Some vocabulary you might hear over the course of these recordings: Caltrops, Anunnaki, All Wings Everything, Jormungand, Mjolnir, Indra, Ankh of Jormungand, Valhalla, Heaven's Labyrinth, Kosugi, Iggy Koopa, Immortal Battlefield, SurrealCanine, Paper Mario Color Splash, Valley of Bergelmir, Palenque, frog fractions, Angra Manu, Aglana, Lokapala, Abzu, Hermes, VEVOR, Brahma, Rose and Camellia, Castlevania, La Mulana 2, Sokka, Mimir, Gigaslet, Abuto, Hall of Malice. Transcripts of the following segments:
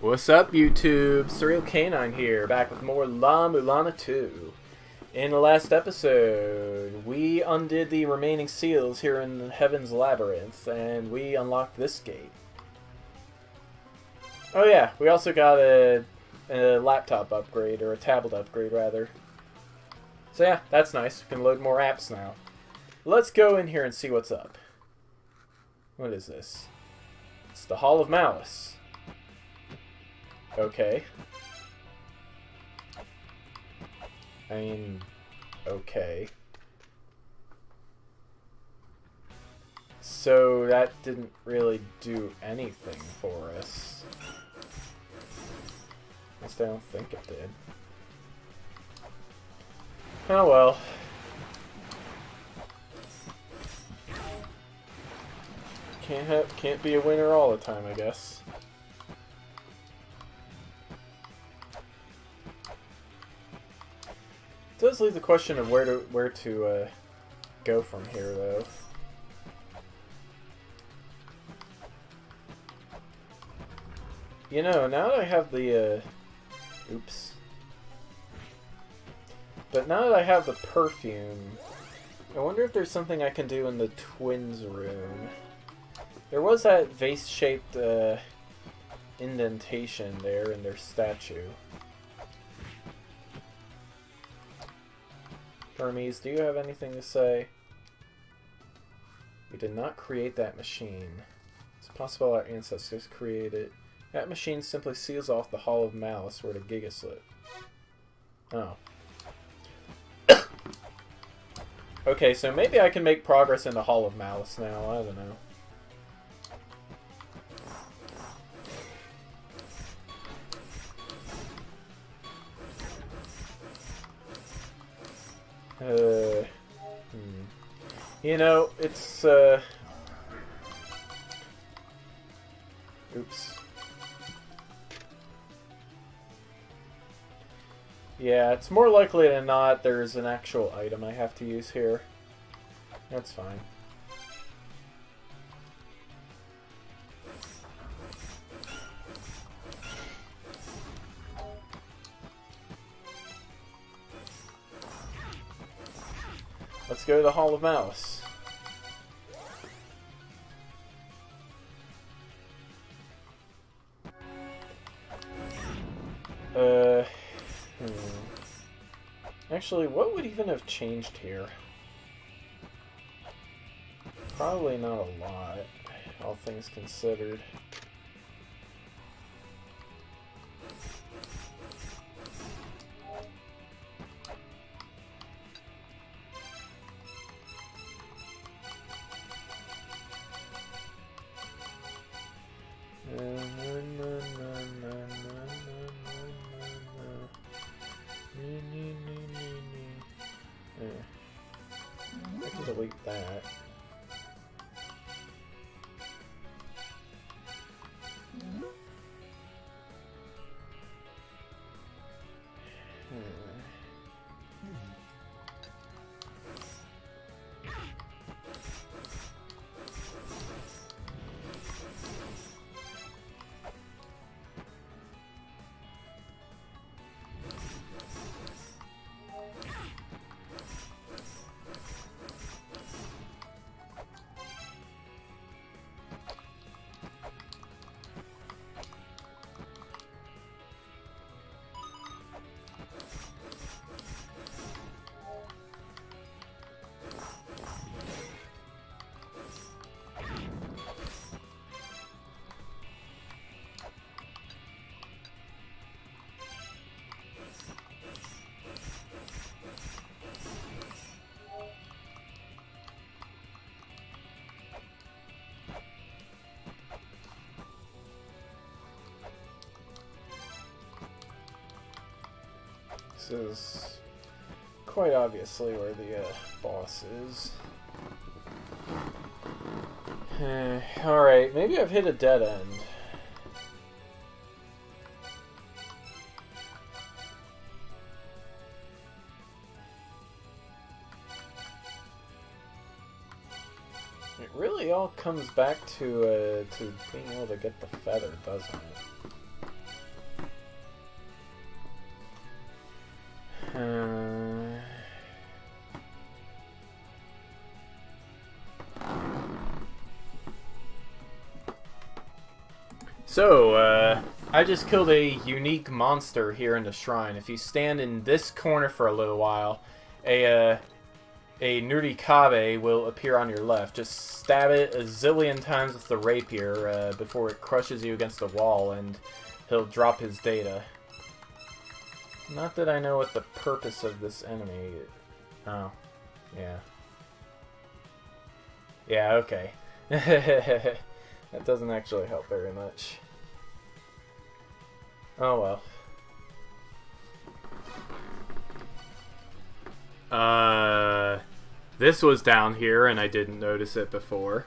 What's up, YouTube? SurrealCanine here, back with more La Mulana 2. In the last episode, we undid the remaining seals here in Heaven's Labyrinth, and we unlocked this gate. Oh yeah, we also got a laptop upgrade, or a tablet upgrade, rather. So yeah, that's nice. We can load more apps now. Let's go in here and see what's up. What is this? It's the Hall of Malice. Okay. I mean, okay. So that didn't really do anything for us. At least I don't think it did. Oh well. Can't be a winner all the time, I guess. It does leave the question of where to go from here, though. You know, now that I have the oops, but now that I have the perfume, I wonder if there's something I can do in the twins' room. There was that vase-shaped indentation there in their statue. Hermes, do you have anything to say? We did not create that machine. It's possible our ancestors created it. That machine simply seals off the Hall of Malice where the Gigaslet. Oh. Okay, so maybe I can make progress in the Hall of Malice now. I don't know. You know, it's, oops. Yeah, it's more likely than not there's an actual item I have to use here. That's fine. Let's go to the Hall of Malice. Actually, what would even have changed here? Probably not a lot, all things considered. Delete that. This is quite obviously where the boss is. Alright, maybe I've hit a dead end. It really all comes back to being able to get the feather, doesn't it? So, I just killed a unique monster here in the shrine. If you stand in this corner for a little while, a Nuri Kabe will appear on your left. Just stab it a zillion times with the rapier before it crushes you against the wall, and he'll drop his data. Not that I know what the purpose of this enemy is. Oh, yeah. Yeah, okay. That doesn't actually help very much. Oh well. This was down here and I didn't notice it before.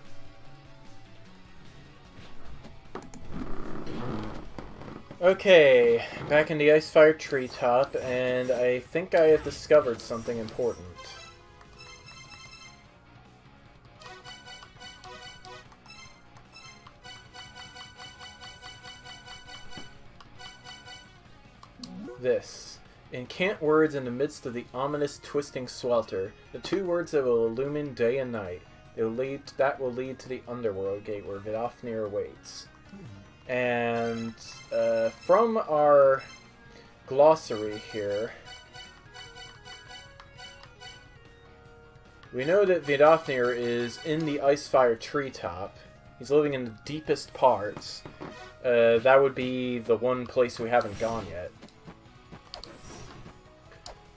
Okay, back in the Icefire treetop, and I think I have discovered something important. This. Incant words in the midst of the ominous twisting swelter, the two words that will illumine day and night. That will lead to the underworld gate where Vidofnir awaits. And from our glossary here, we know that Vidofnir is in the Icefire treetop. He's living in the deepest parts. That would be the one place we haven't gone yet.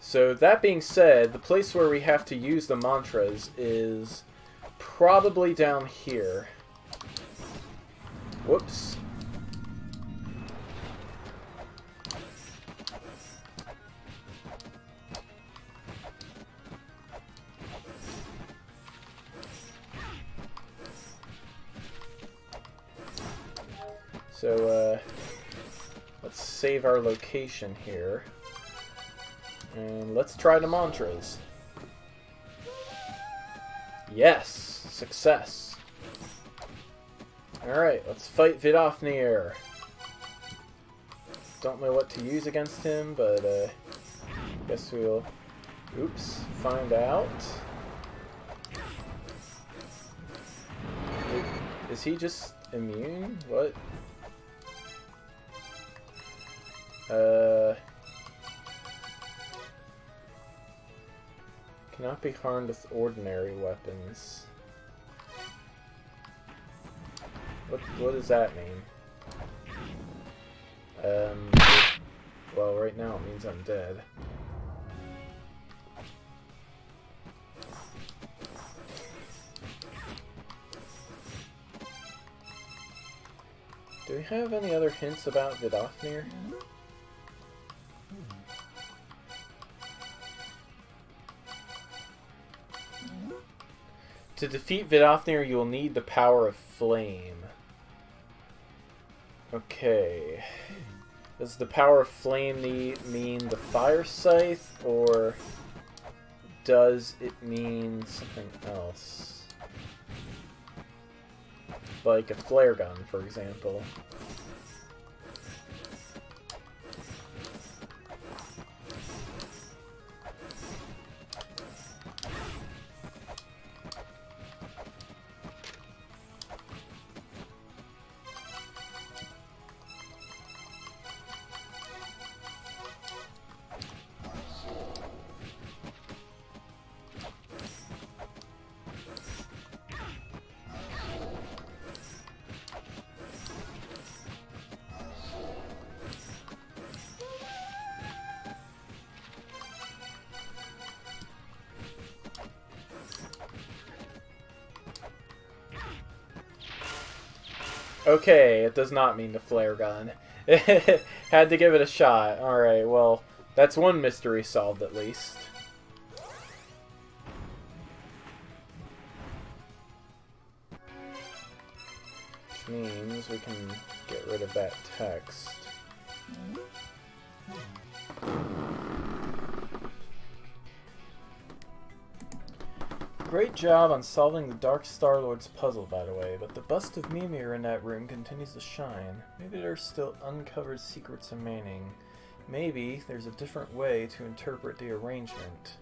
So that being said, the place where we have to use the mantras is probably down here. Whoops. So let's save our location here. And let's try the mantras. Yes! Success! Alright, let's fight Vidofnir. Don't know what to use against him, but guess we'll... Oops, find out. Is he just immune? What? Cannot be harmed with ordinary weapons. What does that mean? Well, right now it means I'm dead. Do we have any other hints about Vidofnir? To defeat Vidofnir, you will need the power of flame. Okay. Does the power of flame mean the fire scythe, or does it mean something else? Like a flare gun, for example. Okay, it does not mean the flare gun. Had to give it a shot. Alright, well, that's one mystery solved at least. Which means we can get rid of that text. Great job on solving the Dark Star-Lord's puzzle, by the way, but the bust of Mimir in that room continues to shine. Maybe there are still uncovered secrets remaining. Maybe there's a different way to interpret the arrangement.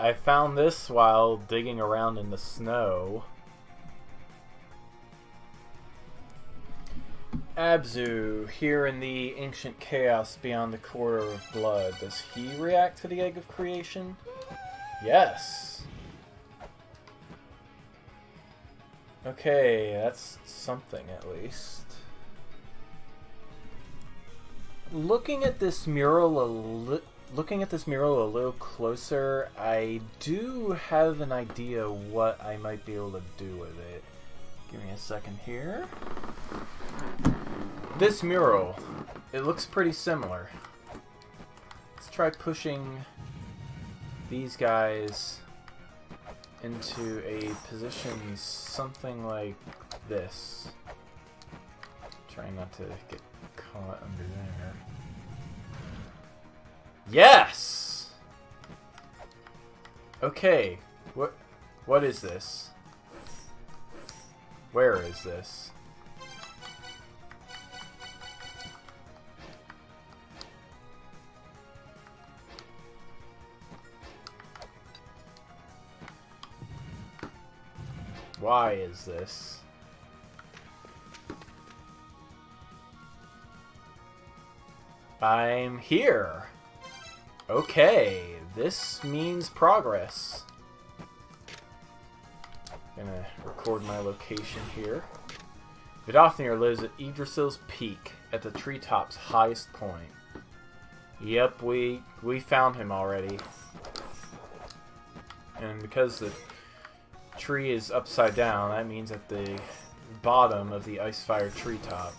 I found this while digging around in the snow. Abzu, here in the ancient chaos beyond the corridor of blood, does he react to the egg of creation? Yes! Okay, that's something at least. Looking at this mural a little closer, I do have an idea what I might be able to do with it. Give me a second here. This mural, it looks pretty similar. Let's try pushing these guys into a position something like this. Try not to get caught under there. Yes! Okay. What is this? Where is this? Why is this? I'm here! Okay, this means progress. I'm gonna record my location here. Vidofnir lives at Yggdrasil's peak, at the treetop's highest point. Yep, we found him already. And because the tree is upside down, that means at the bottom of the Icefire treetop.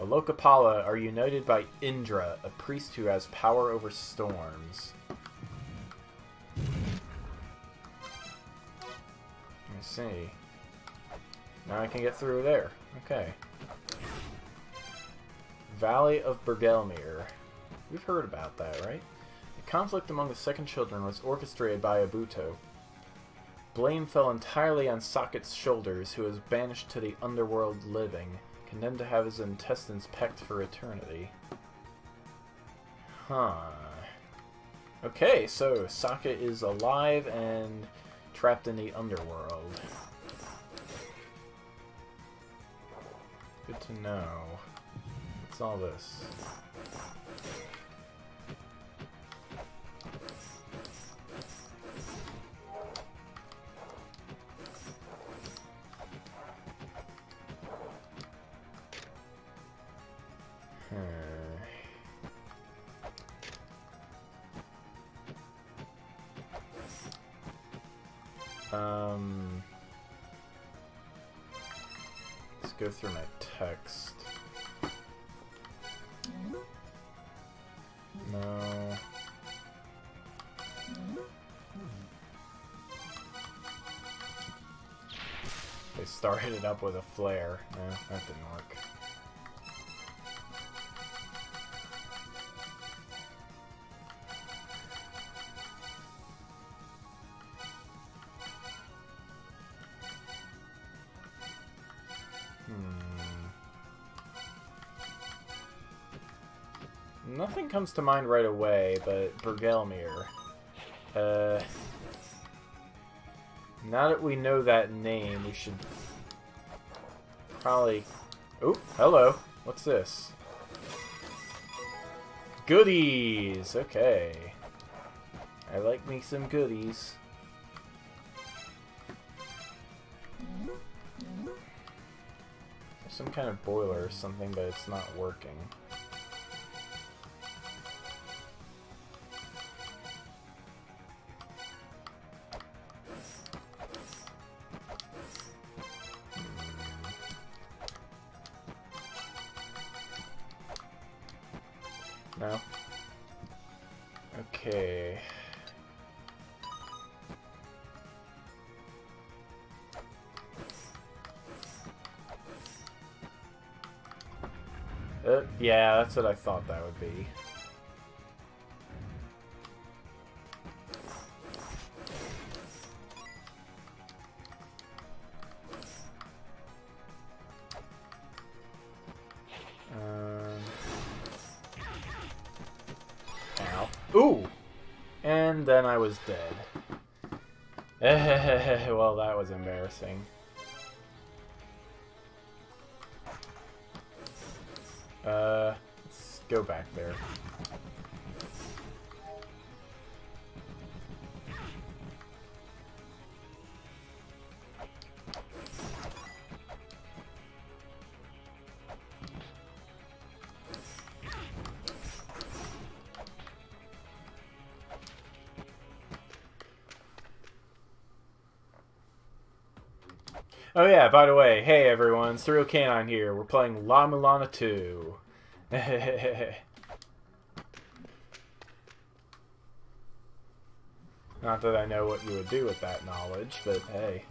The Lokapala are united by Indra, a priest who has power over storms. Let's see. Now I can get through there. Okay. Valley of Bergelmir. We've heard about that, right? The conflict among the second children was orchestrated by Abuto. Blame fell entirely on Socket's shoulders, who was banished to the underworld living, condemned to have his intestines pecked for eternity. Huh. Okay, so Sokka is alive and trapped in the underworld. Good to know. What's all this? Let's go through my text. No. They started it up with a flare. No, that didn't work. Nothing comes to mind right away, but Bergelmir. Now that we know that name, we should probably... Oh, hello. What's this? Goodies! Okay. I like me some goodies. There's some kind of boiler or something, but it's not working. No? Okay. Yeah, that's what I thought that would be. Ow. Ooh! And then I was dead. Well, that was embarrassing. Let's go back there. Oh yeah, by the way, hey everyone, SurrealCanine here. We're playing La Mulana 2. Not that I know what you would do with that knowledge, but hey.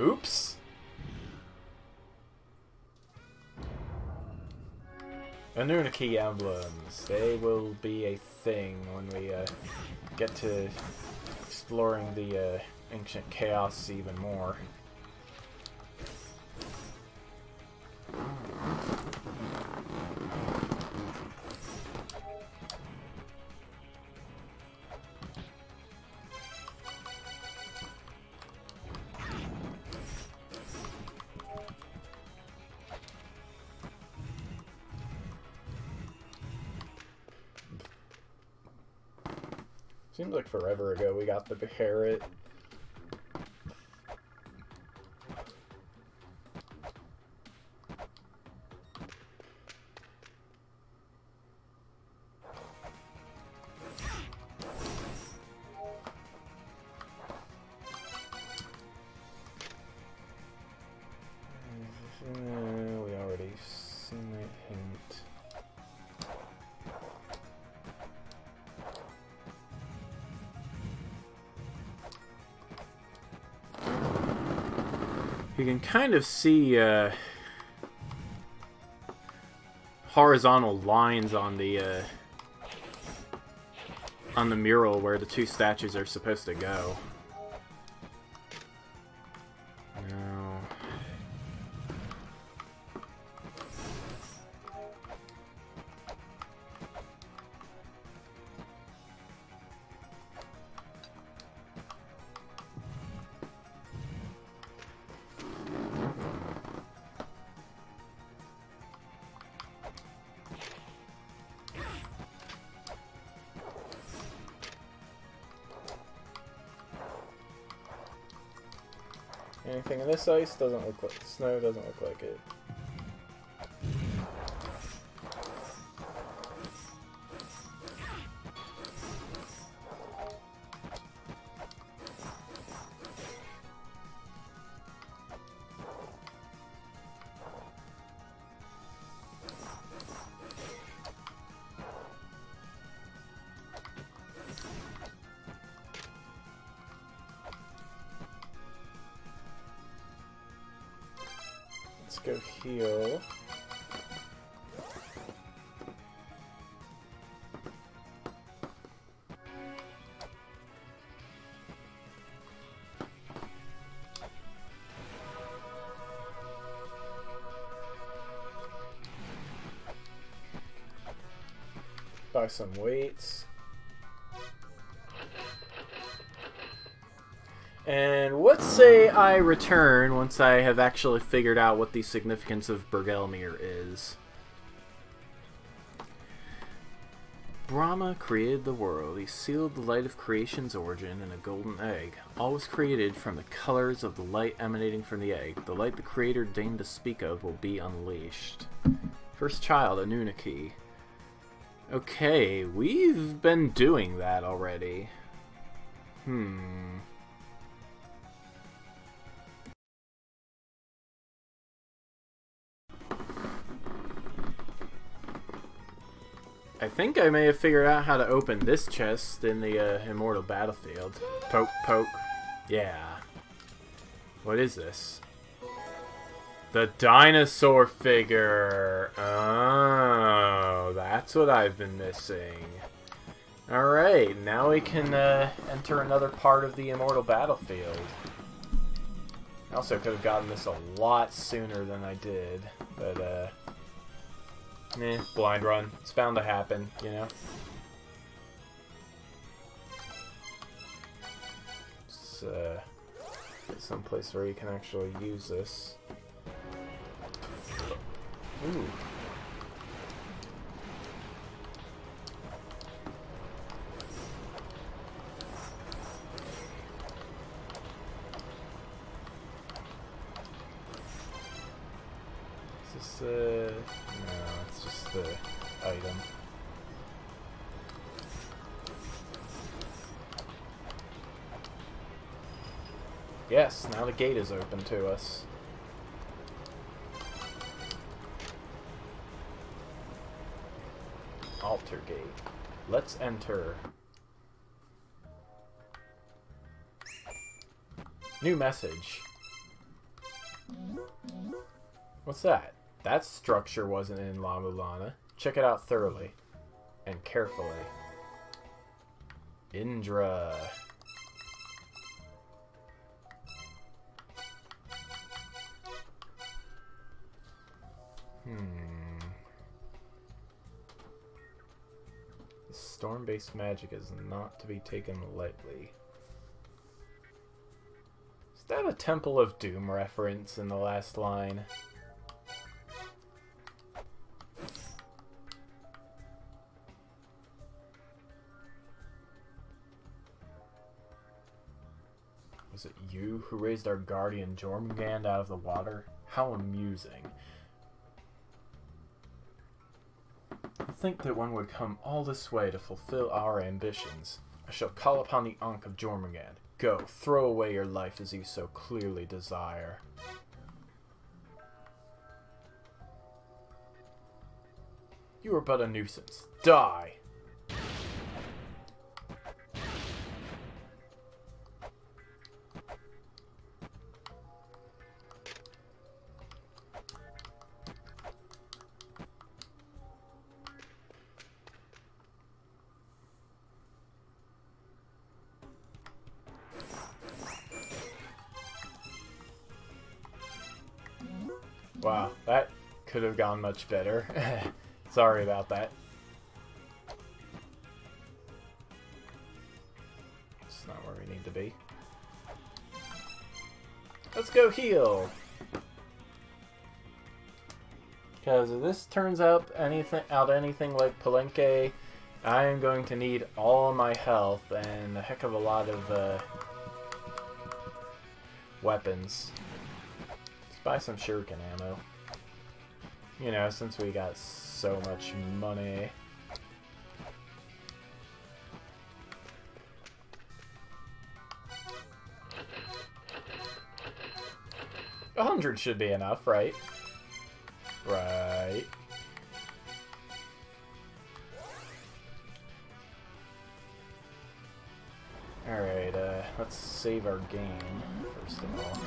Oops. Anunnaki emblems. They will be a thing when we get to exploring the ancient chaos even more. Seems like forever ago we got the parrot. You can kind of see horizontal lines on the mural where the two statues are supposed to go. No. Anything in this ice doesn't look like snow, doesn't look like it. Let's go heal. Buy some weights. And let's say I return once I have actually figured out what the significance of Bergelmir is. Brahma created the world. He sealed the light of creation's origin in a golden egg. All was created from the colors of the light emanating from the egg. The light the creator deigned to speak of will be unleashed. First child, Anunnaki. Okay, we've been doing that already. I think I may have figured out how to open this chest in the Immortal Battlefield. Poke, poke. Yeah. What is this? The dinosaur figure! Oh, that's what I've been missing. Alright, now we can enter another part of the Immortal Battlefield. I also could have gotten this a lot sooner than I did, but blind run. It's bound to happen, you know? Let's get someplace where you can actually use this. Ooh. Is this no, it's just the item. Yes, now the gate is open to us. Altar gate. Let's enter. New message. What's that? That structure wasn't in La Mulana. Check it out thoroughly. And carefully. Indra. Storm-based magic is not to be taken lightly. Is that a Temple of Doom reference in the last line? Was it you who raised our guardian Jormungand out of the water? How amusing. Think that one would come all this way to fulfill our ambitions. I shall call upon the Ankh of Jormungand. Go, throw away your life as you so clearly desire. You are but a nuisance. Die! Wow, that could have gone much better. Sorry about that. It's not where we need to be. Let's go heal! Because if this turns out anything like Palenque, I am going to need all my health and a heck of a lot of weapons. Buy some shuriken ammo. You know, since we got so much money. A 100 should be enough, right? Right. Alright, let's save our game, first of all.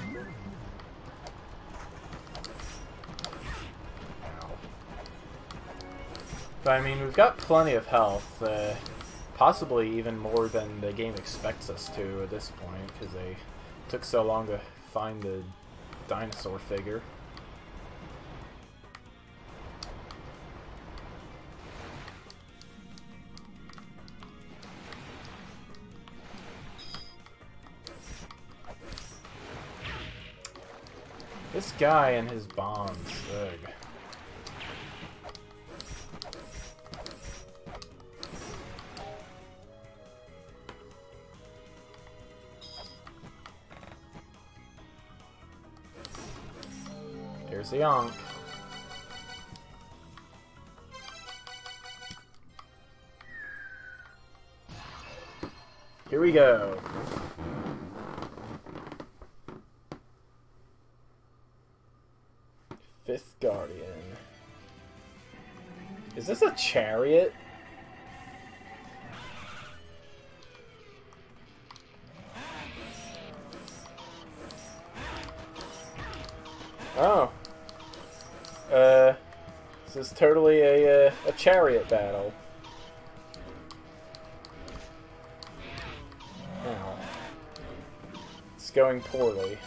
But, I mean, we've got plenty of health, possibly even more than the game expects us to at this point, because they took so long to find the dinosaur figure. This guy and his bombs, ugh. The Ankh. Here we go. Fifth Guardian. Is this a chariot? Oh. This is totally a chariot battle. Ow. It's going poorly.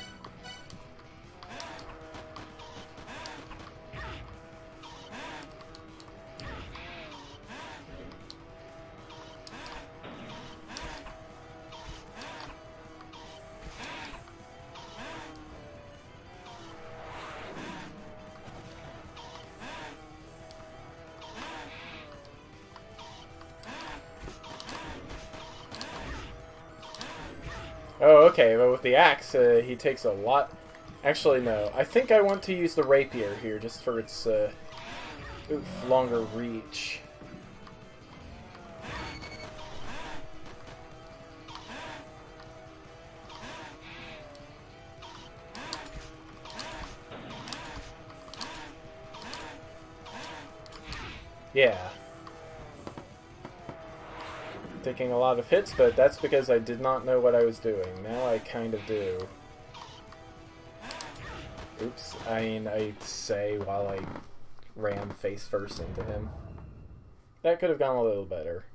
Oh, okay, but with the axe, he takes a lot... Actually, no. I think I want to use the rapier here, just for its, oof, longer reach. Yeah. Taking a lot of hits, but that's because I did not know what I was doing. Now I kind of do. Oops, I mean, I'd say while I ran face first into him. That could have gone a little better.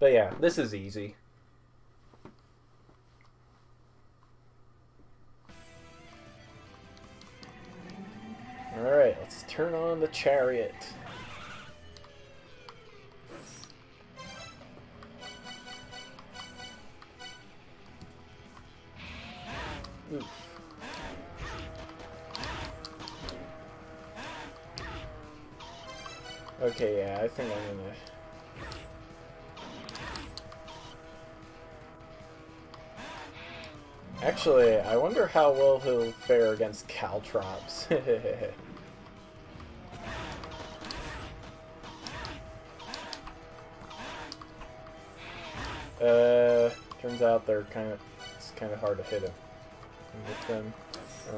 But yeah, this is easy. Alright, let's turn on the chariot. Oof. Okay, yeah, I think I'm gonna... Actually, I wonder how well he'll fare against Caltrops. Turns out they're kind of... It's kind of hard to hit him. With them. I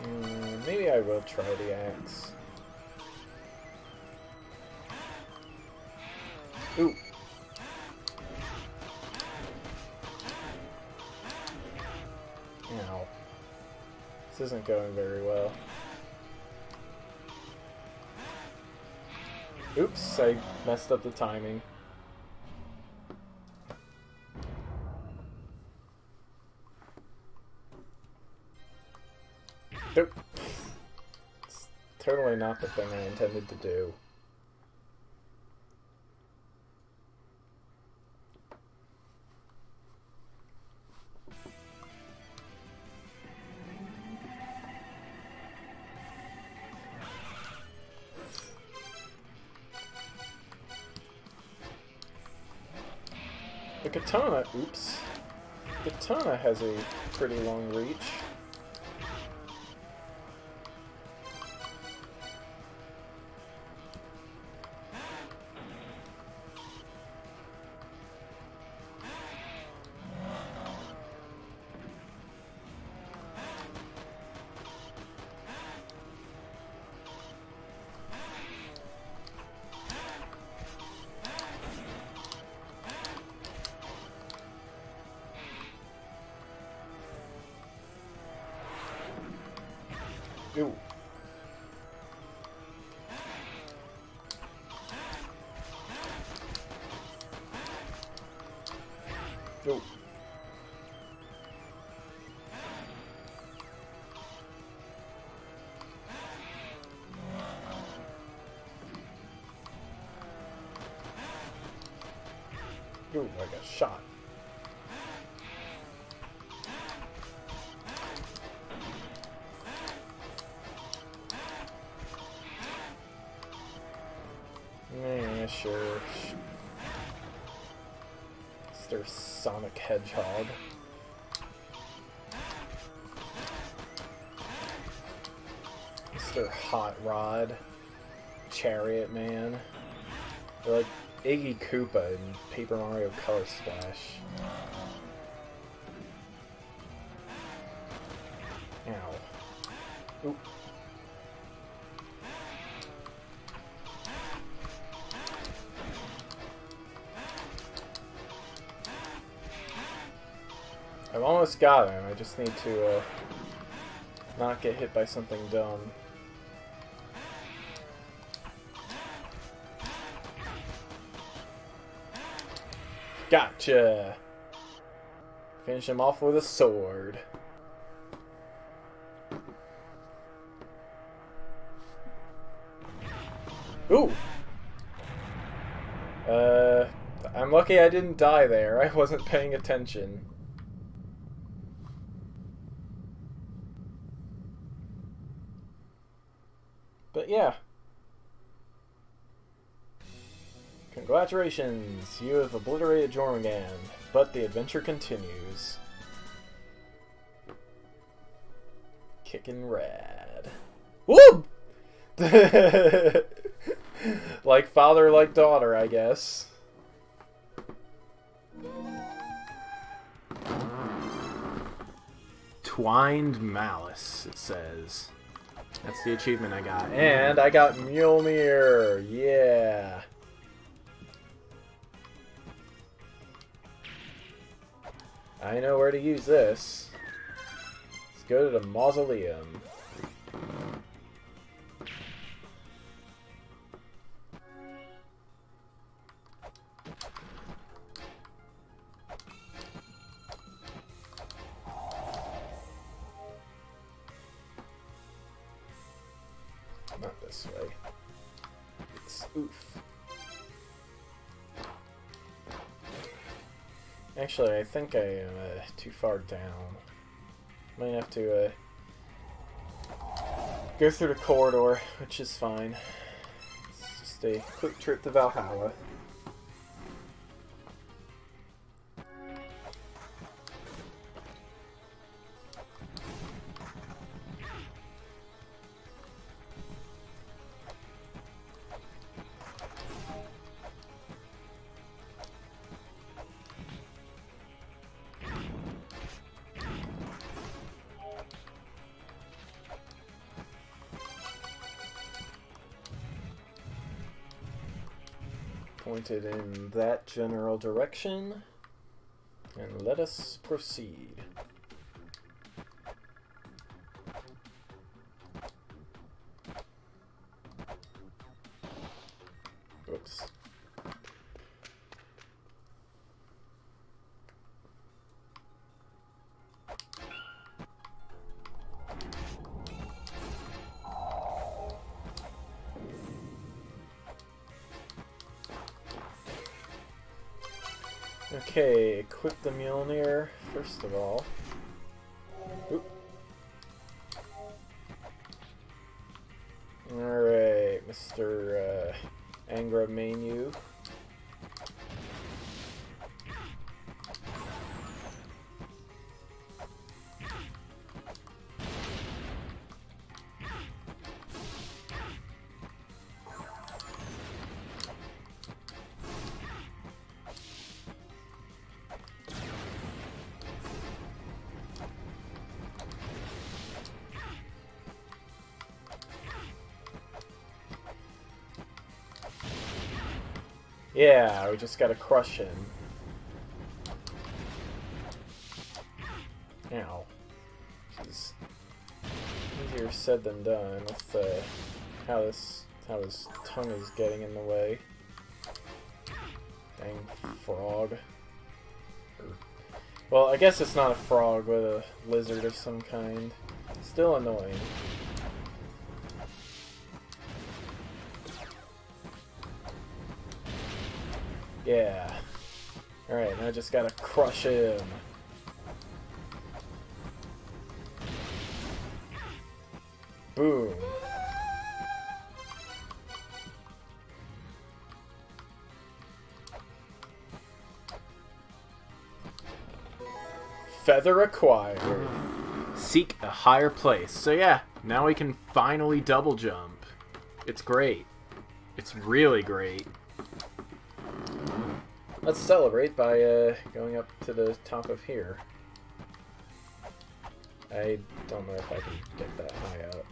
don't know. Maybe I will try the axe. Ooh. Ow. This isn't going very well. Oops, I messed up the timing. Nope. It's totally not the thing I intended to do. Katana, oops. Katana has a pretty long reach. Ooh. Ooh. Ooh, I got shot. Sure. It's their Sonic Hedgehog. It's their Hot Rod. Chariot Man. They're like Iggy Koopa in Paper Mario Color Splash. Ow. Oop. I've almost got him. I just need to not get hit by something dumb. Gotcha! Finish him off with a sword. Ooh! I'm lucky I didn't die there. I wasn't paying attention. But yeah. Congratulations! You have obliterated Jormungand, but the adventure continues. Kickin' rad. Woo! Like father, like daughter, I guess. Twined Malice, it says. That's the achievement I got. And I got Mjolnir! Yeah! I know where to use this. Let's go to the mausoleum. Not this way. It's oof. Actually, I think I am too far down. Might have to go through the corridor, which is fine. It's just a quick trip to Valhalla. Pointed in that general direction, and let us proceed. Oops. Okay, equip the Mjolnir, first of all. Oop. Alright, Mr. Angra Manu. Yeah, we just gotta crush him. Ow. This is easier said than done with how his tongue is getting in the way. Dang frog. Well, I guess it's not a frog, but a lizard of some kind. Still annoying. Yeah. Alright, now I just gotta crush him. Boom. Feather acquired. Seek a higher place. So yeah, now we can finally double jump. It's great. It's really great. Let's celebrate by going up to the top of here. I don't know if I can get that high up,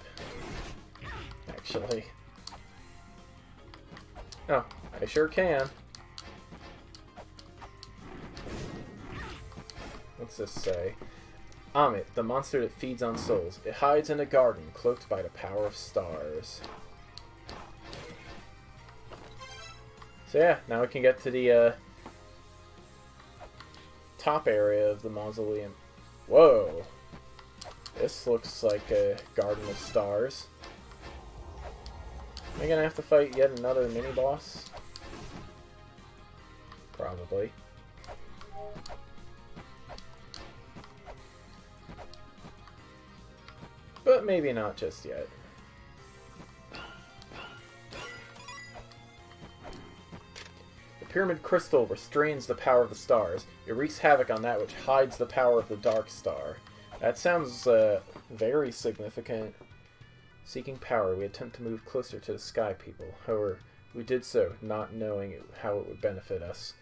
actually. Oh, I sure can. What's this say? Ammit, the monster that feeds on souls. It hides in a garden, cloaked by the power of stars. So yeah, now we can get to the top area of the mausoleum. Whoa! This looks like a garden of stars. Am I gonna have to fight yet another mini-boss? Probably. But maybe not just yet. Pyramid crystal restrains the power of the stars. It wreaks havoc on that which hides the power of the dark star. That sounds very significant. Seeking power, we attempt to move closer to the sky people. However, we did so, not knowing how it would benefit us.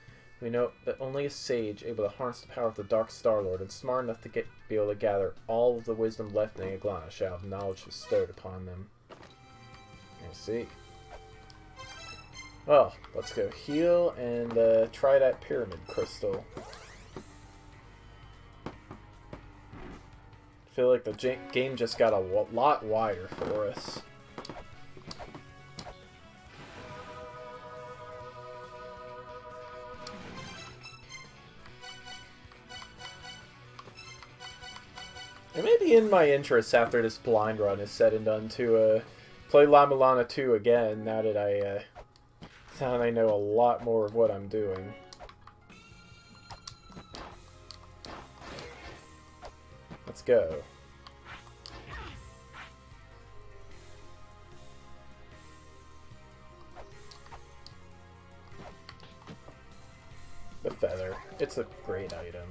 We know that only a sage able to harness the power of the dark star-lord and smart enough to be able to gather all of the wisdom left in Aglana shall have knowledge bestowed upon them. I see. Well, let's go heal and try that pyramid crystal. I feel like the game just got a lot wider for us. It may be in my interests after this blind run is said and done to play La Mulana 2 again now that I know a lot more of what I'm doing. Let's go. The feather. It's a great item.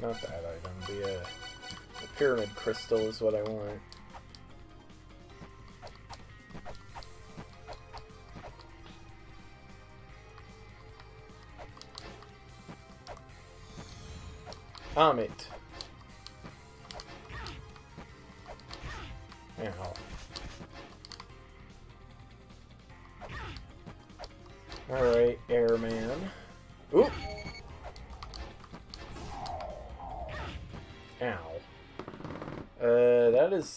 Not that item, the pyramid crystal is what I want. Ammit. Ow. Alright, Airman. Oop! Ow.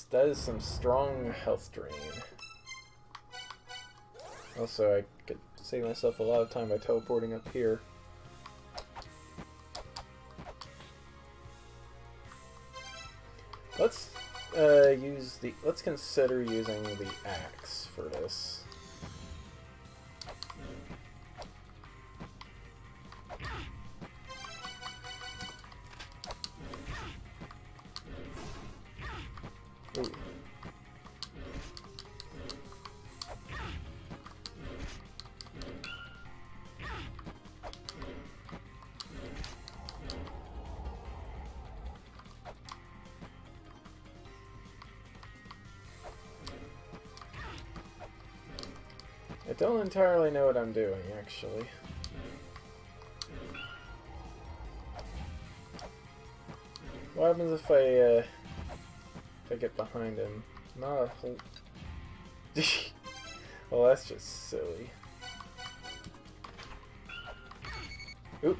That is some strong health drain. Also, I could save myself a lot of time by teleporting up here. Let's let's consider using the axe for this. I don't entirely know what I'm doing, actually. What happens if I get behind him? Not a whole... Well, that's just silly. Oop.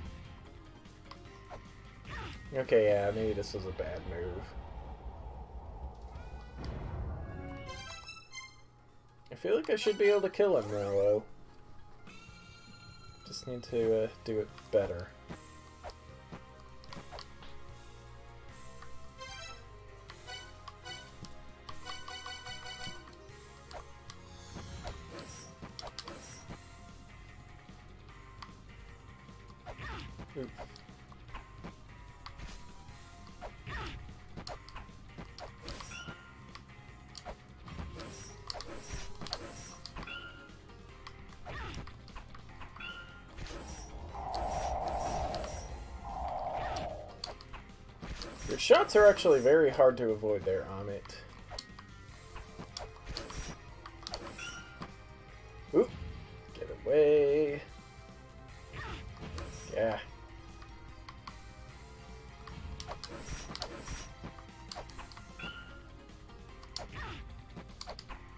Okay, yeah, maybe this was a bad move. I feel like I should be able to kill him now, though. Just need to do it better. Oof. Your shots are actually very hard to avoid there, Ammit. Oop! Get away! Yeah.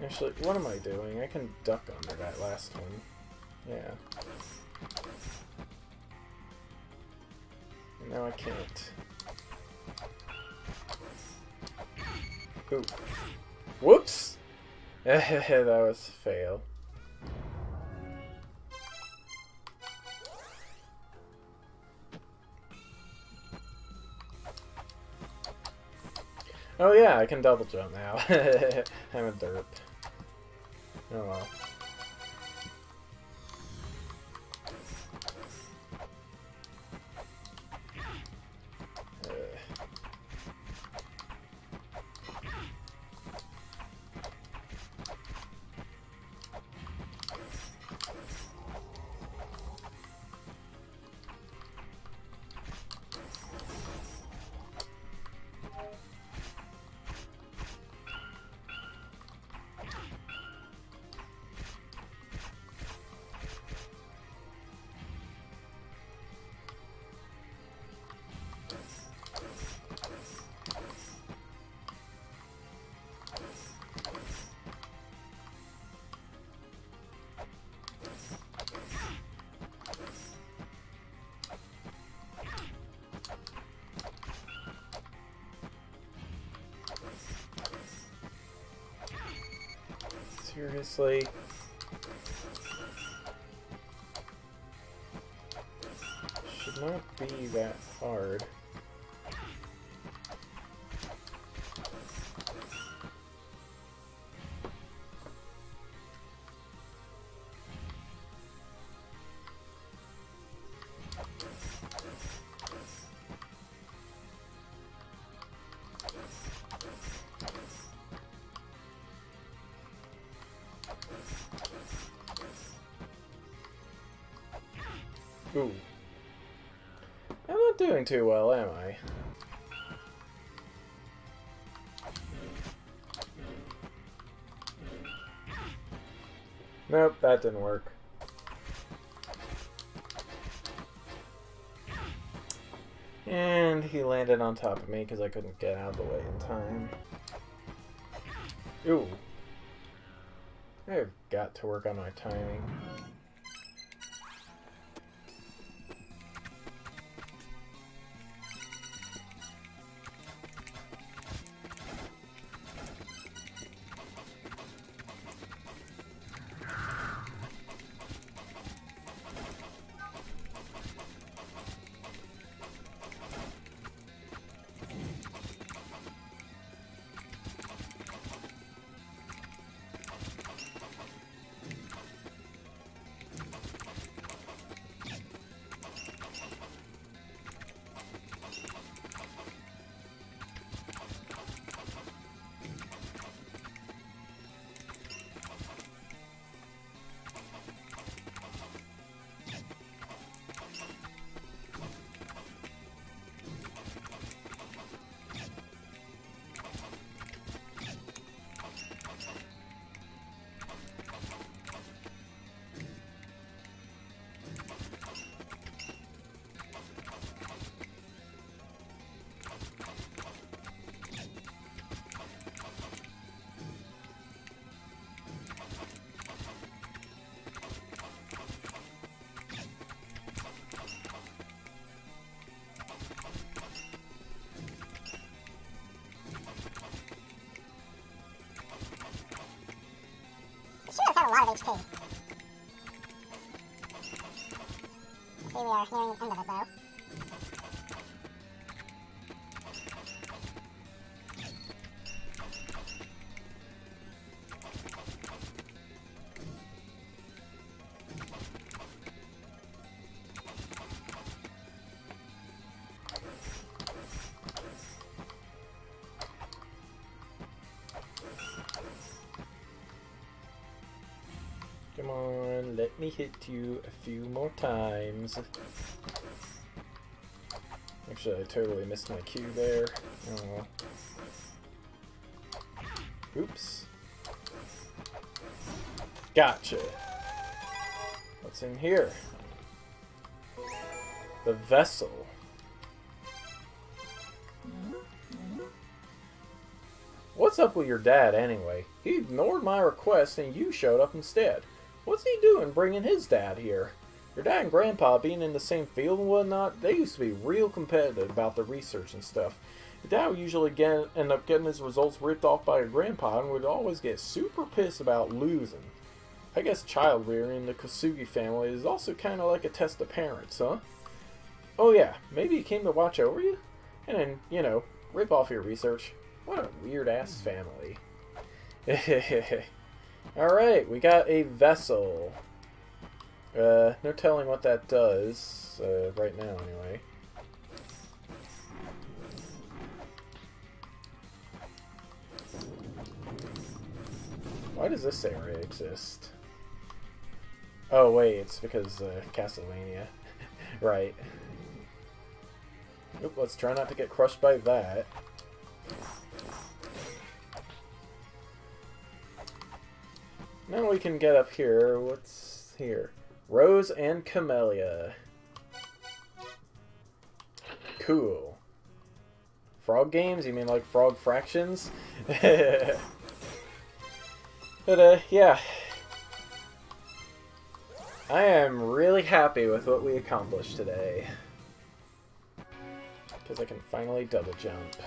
Actually, what am I doing? I can duck under that last one. Yeah. No, I can't. Ooh. Whoops! That was a fail. Oh yeah, I can double jump now. I'm a derp. Oh well. Seriously. Should not be that hard. Ooh. I'm not doing too well, am I? Nope, that didn't work. And he landed on top of me because I couldn't get out of the way in time. Ooh. I've got to work on my timing. A lot of HP. See, we are nearing the end of it, though. Come on, let me hit you a few more times. Actually, I totally missed my cue there. Oh. Oops. Gotcha. What's in here? The vessel. What's up with your dad anyway? He ignored my request and you showed up instead. What's he doing bringing his dad here? Your dad and grandpa being in the same field and whatnot, they used to be real competitive about the research and stuff. Your dad would usually end up getting his results ripped off by your grandpa and would always get super pissed about losing. I guess child rearing in the Kosugi family is also kind of like a test of parents, huh? Oh yeah, maybe he came to watch over you? And then, you know, rip off your research. What a weird-ass family. Alright, we got a vessel. No telling what that does, right now anyway. Why does this area exist? Oh wait, it's because Castlevania. Right. Oop, let's try not to get crushed by that. Now we can get up here. What's here? Rose and Camellia. Cool. Frog games? You mean like frog fractions? But, yeah. I am really happy with what we accomplished today. Because I can finally double jump.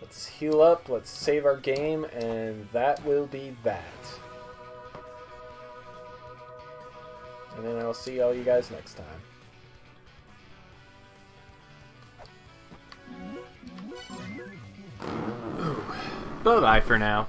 Let's heal up, let's save our game, and that will be that. And then I'll see all you guys next time. Bye-bye for now.